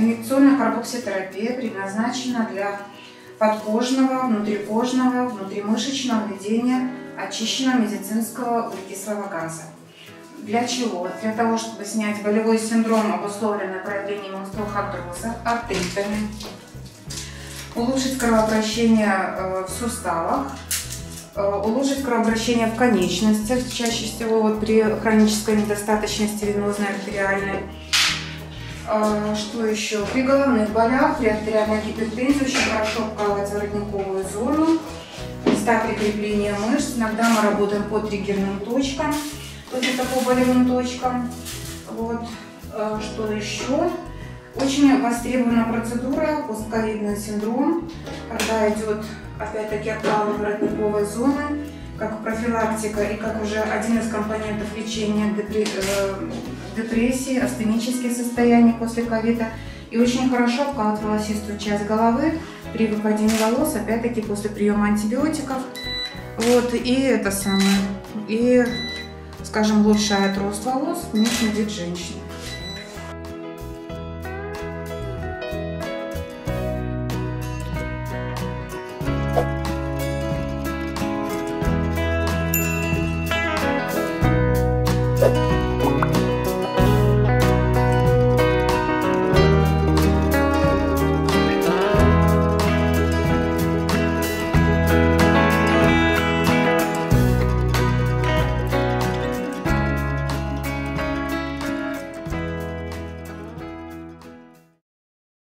Инъекционная карбокситерапия предназначена для подкожного, внутрикожного, внутримышечного введения очищенного медицинского углекислого газа. Для чего? Для того, чтобы снять болевой синдром, обусловленный проявлением остеохондроза, артритами, улучшить кровообращение в суставах, улучшить кровообращение в конечностях, чаще всего при хронической недостаточности венозной, артериальной. Что еще? При головных болях, при артериальной гипертензии очень хорошо вкалывать воротниковую зону, места прикрепления мышц. Иногда мы работаем по триггерным точкам, по болевым точкам. Вот. Что еще? Очень востребована процедура постковидный синдром, когда идет опять-таки обкалывание воротниковой зоны, как профилактика и как уже один из компонентов лечения депрессии, астенических состояний после ковида. И очень хорошо обкалывать волосистую часть головы при выпадении волос, опять-таки после приема антибиотиков. Вот, и скажем, улучшает рост волос, не щадит женщин.